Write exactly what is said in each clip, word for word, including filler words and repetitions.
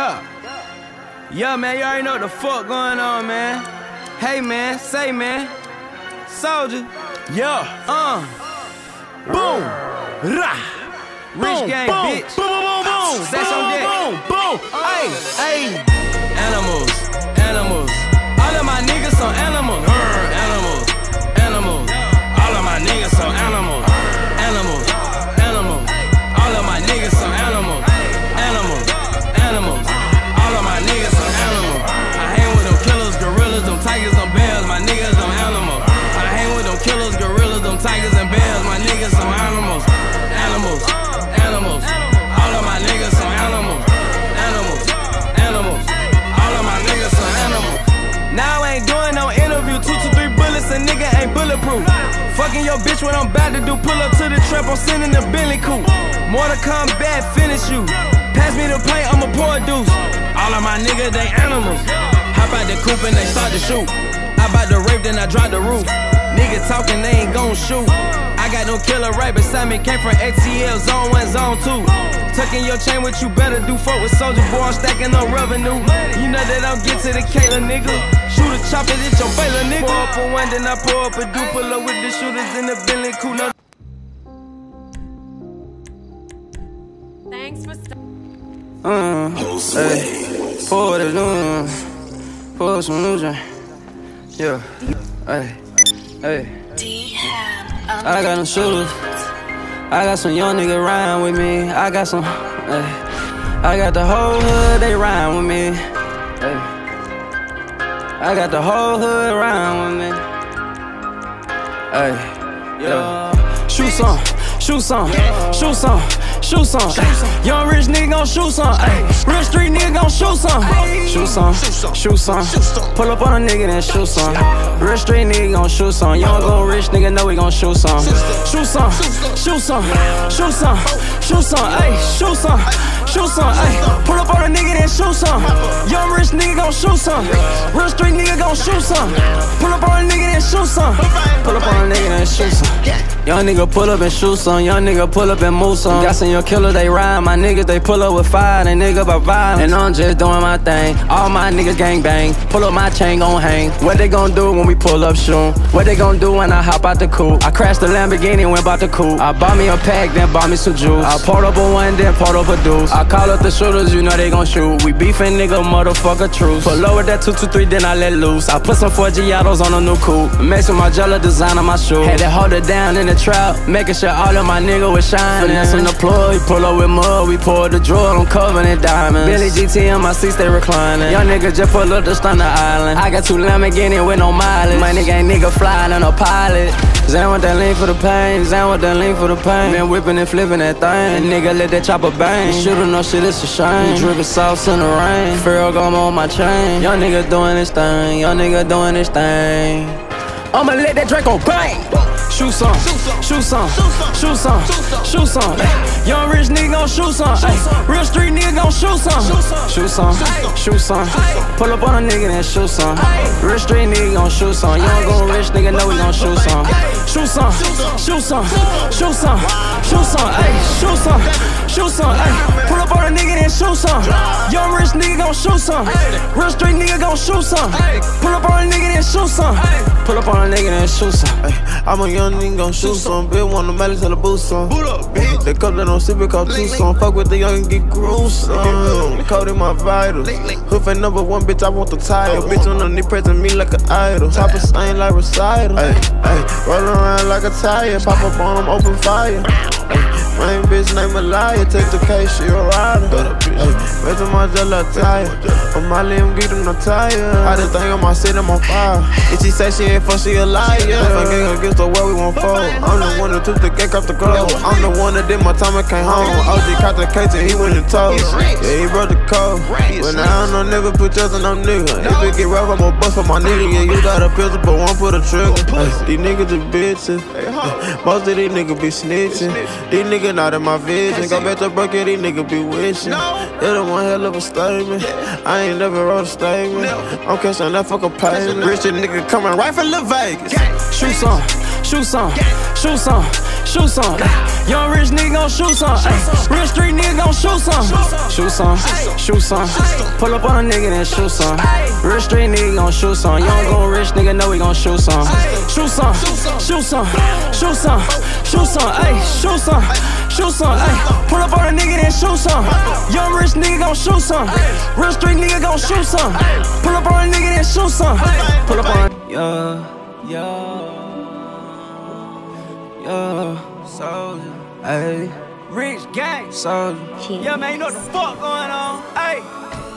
Yeah. Yeah, man, you already know what the fuck going on, man. Hey, man, say, man. Soldier. Yeah. Uh. Boom. Rah. Rich gang, bitch. Boom, boom, boom, boom. That's on deck. Boom, boom. Hey, hey. Animals, animals. All of my niggas are animals. Animals, animals. All of my niggas are animals. Animals, animals. All of my niggas are animals. Animals, animals. All of my niggas are animals. I hang with them killers, gorillas, them tigers, them bears. My niggas are animals. I hang with them killers, gorillas, them tigers, and bears. My niggas are animals. Animals, animals. All of my niggas are animals. Animals, animals. All of my niggas are animals. Now I ain't doing no interview. Two to three bullets, a nigga ain't bulletproof. Fucking your bitch, what I'm about to do. Pull up to the trap, I'm sending the Bentley coupe. Mortal Kombat, finish you. Pass me the plate, I'ma pour a deuce. All of my niggas, they animals. Hop out the coupe and they start to shoot. I bout to rape, then I drop the roof. Niggas talking, they ain't gon' shoot. I got no killer right beside me. Came from A T L, zone one, zone two. Tucking your chain, what you better do. Fuck with Soulja Boy, I'm stacking on revenue. You know that I'll get to the Kayla, nigga. Shoot a chopper, it's your Baylor, nigga. Pour up a one, then I pour up a do. Pull up with the shooters in the Bentley coupe. No. Thanks for Uh, hey, pour the loom, pour some loom, yeah, hey, hey. I got them shooters, I got some young nigga riding with me. I got some, hey, I got the whole hood, they riding with me, hey. I got the whole hood riding with me, hey, yeah. Shoot some, shoot some, shoot some. Shoot some, young rich nigga gon' shoot some. Real street nigga gon' shoot some. Shoot some, shoot some. Pull up on a nigga then shoot some. Real street nigga gon' shoot some. Young go rich nigga know we gon' shoot some. Shoot some, shoot some, shoot some, shoot some. Ay, shoot some, shoot some. Ay, pull up on a nigga then shoot some. Young rich nigga gon' shoot some. Real street nigga gon' shoot some. Pull up on a nigga then shoot some. Pull up on a nigga then shoot some. Young nigga pull up and shoot some. Young nigga pull up and move some. Got some young killer, they ride. My niggas, they pull up with fire. They nigga by violence. And I'm just doing my thing. All my niggas gang bang. Pull up my chain, gon' hang. What they gon' do when we pull up shoot? What they gon' do when I hop out the coupe? I crashed the Lamborghini and went bout the coupe. I bought me a pack, then bought me some juice. I poured up a one, then poured up a deuce. I call up the shooters, you know they gon' shoot. We beefin' nigga, motherfucker truce. Pull over that two two three, then I let loose. I put some four Giottos on a new coupe. Mess with my jello design on my shoe. Had to hold it down in the trap, making sure all of my nigga was shining. Finessing the plug. We pull up with mud, we pour the drawer, I'm covered in diamonds. Billy G T on my seats, they reclining. Young nigga just pull up to Thunder Island. I got two Lamborghini with no mileage. My nigga ain't nigga flying on a pilot. Zan with that link for the pain, Zan with that link for the pain. Been whipping and flipping that thing. And nigga let that chopper bang. Shootin' no shit, it's a shame. Drippin' sauce in the rain. Feral gum on my chain. Young nigga doing his thing, young nigga doing his thing. I'ma let that Draco bang. Shoot some, shoot some, shoot some, shoot some. Young rich nigga gon' shoot some. Real street nigga gon' shoot some. Shoot some, shoot some. Pull up on a nigga then shoot some. Real street nigga gon' shoot some. Young go rich nigga know we gon' shoot some. Shoot some, shoot some, shoot some, shoot some. Shoot some, shoot some. Pull up on a nigga then shoot some. Young rich nigga gon' shoot some. Real street nigga gon' shoot some. Pull up on a nigga then shoot some. Pull up on a nigga then shoot some. Young nigga gon' shoot some, bitch want the melon till the boots some. Boot up, bitch. The cup that don't sip it called two some. Fuck with the young and get gruesome. Code in my vitals. Hoof ain't number one, bitch, I want the title. Bitch on the knee pressing me like an idol. Top of stain like recital. Ay, ay, roll around like a tire. Pop up on them, open fire. Rain bitch named Malaya. Take the case, she a rider. Rest of my jello tire. On my limb, get them no tire. I just think on my city, I'm on fire. If she say she ain't fuck, she a liar. If I gang against the world, we won't fold. I'm the one that took the cake off the globe. I'm the one that did my time and came home. O G caught the case and he went and told. Yeah, he broke the code. But now I don't never put yours in no nigga. If it get rough, I'ma bust for my nigga. Yeah, you got a pistol, but one for the trigger. These niggas just bitches. Most of these niggas be snitching. These niggas out of my vision, go back to bucket, these niggas be wishing. They the one hell of a statement. I ain't never wrote a statement. I'm catching that fucking payment. Rich nigga coming right from Las Vegas. Shoot some, shoot some, shoot some. shoot some. Young rich nigga gon' shoot some. Real street nigga gon' shoot some. Shoot some, shoot some. Pull up on a nigga and shoot some. Real street nigga gon' shoot some. Young gon' rich nigga know we gon' shoot some. Shoot some, shoot some, shoot some, shoot some, ayy, shoot some, shoot some, ayy. Pull up on a nigga and shoot some. Young rich nigga gon' shoot some. Real street nigga gon' shoot some. Pull up on a nigga and shoot some. Pull up on, yeah, yeah. Yeah, soldier, ayy. Rich gang, soldier. Yeah, man, you know what the fuck going on, ayy,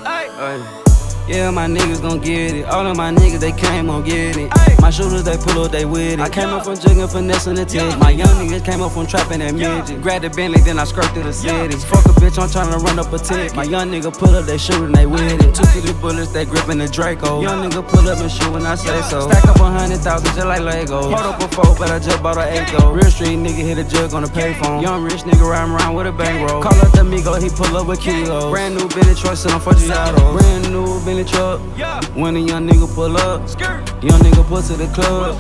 ayy, ayy. Yeah, my niggas gon' get it. All of my niggas, they came on get it. Ayy. My shooters, they pull up, they with it. I came yeah. up from jugging, finesse, and attention. Yeah. My young niggas came up from trapping that yeah. midget. Grabbed the Bentley, then I skirt through the city. Yeah. Fuck a bitch, I'm tryna run up a tick. My young nigga pull up, they shootin', they with it. Two fifty bullets, they grippin' the Draco. Young nigga pull up and shoot when I say yeah. so. Stack up a hundred thousand just like Lego. Hold up a four, but I just bought an eight though. Real street nigga hit a jug on a payphone. Young rich nigga riding around with a bankroll. Call up the amigo, he pull up with kilos. Brand new Bentley truck, sellin' for Giotto. Brand new Bentley truck. When a young nigga pull up, young nigga pull to the club.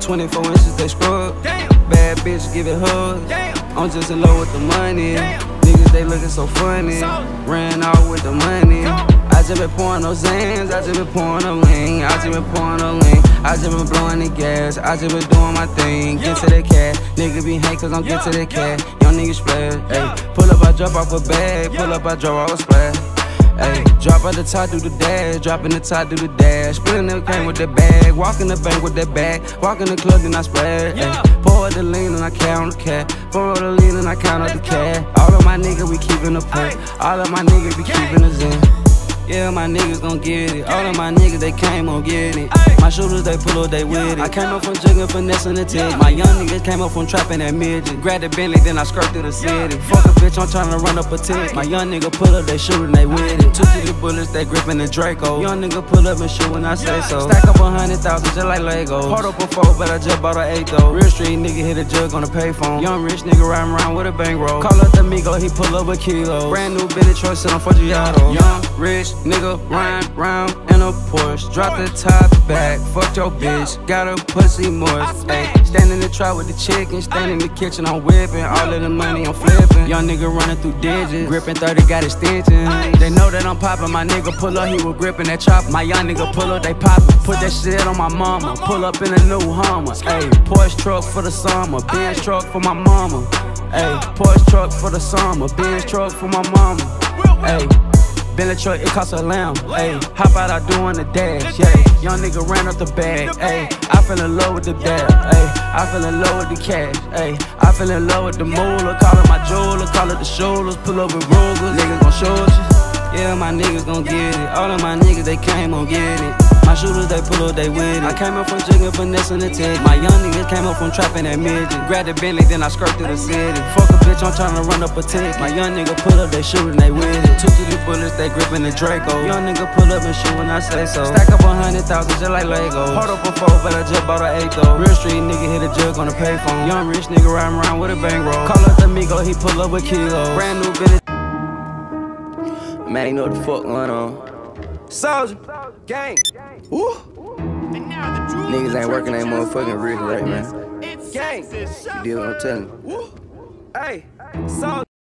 Twenty-four inches they scrub. Bad bitch give it hugs. I'm just in love with the money. Niggas they looking so funny. Ran out with the money. I just been pouring those zans, I just been pouring a lean, I just been pouring a lean, I just been blowing the gas, I just been doing my thing. Get to the cat, nigga be hate cause I'm get to the cat. Young niggas splash, ayy. Pull up, I drop off a bag, pull up, I drop off a splash. Ayy, drop out the top, do the dash, dropping the top, do the dash. Splitting the game with the bag, walking the bank with that bag, walking the club, then I spread. Ayy, pour out the lean and I count the cat, pour out the lean and I count out the cat. All of my niggas we keeping the pack, all of my niggas be keeping us in. Yeah, my niggas gon' get it. All of my niggas, they came on get it. My shooters, they pull up, they with it. I came up from jugging, finesse, and the tick. My young niggas came up from trapping that midget. Grabbed the Bentley, then I skirt through the city. Fuck a bitch, I'm tryna run up a tick. My young nigga pull up, they shootin', they with it. Two fifty bullets, they grippin' the Draco. Young nigga pull up and shoot when I say so. Stack up a hundred thousand just like Legos. Hold up a four, but I just bought an eight though. Real street nigga hit a jug on a payphone. Young rich nigga riding around with a bankroll. Call up the amigo, he pull up with kilos. Brand new Bentley truck, sellin' for Giotto. Young rich nigga ride round in a Porsche. Drop the top back, fuck your bitch. Got a pussy moist. Stand in the trap with the chicken. Stand in the kitchen, I'm whipping. All of the money I'm flipping. Young nigga running through digits. Gripping thirty, got extensions. They know that I'm popping. My nigga pull up, he was gripping that chopper. My young nigga pull up, they popping. Put that shit on my mama. Pull up in a new Hummer. Ayy, Porsche truck for the summer. Benz truck for my mama. Ayy, Porsche truck for the summer. Benz truck for my mama. Ayy. Bentley truck, it cost a lamb, ayy. Hop out, I doin' the dash, yeah. Young nigga ran up the bag, ayy. I fell in love with the bag, ayy. I fell in love with the cash, ayy. I fell in love with the moolah. Call it my jeweler, call it the shoulders. Pull up with Ruger, niggas gon' shoot you. Yeah, my niggas gon' get it. All of my niggas, they came on get it. My shooters, they pull up, they with it. I came up from jugging, finesse, and the tick. My young niggas came up from trapping that midget. Grabbed the Bentley, then I skirt through the city. Fuck a bitch, I'm tryna run up a tick. My young nigga pull up, they shootin', they with it. Two fifty bullets, they gripping the Draco. Young nigga pull up and shoot when I say so. Stack up a hundred thousand just like Legos. Hold up a four, but I just bought an eight though. Real street nigga hit a jug on a payphone. Young rich nigga riding around with a bankroll. Call up the amigo, he pull up with kilos. Brand new Bentley. Man, you know what the fuck going on. Soldier. Gang. Woo. Niggas ain't working they motherfucking rig right, man. Gang. You deal what I'm telling you. Hey. So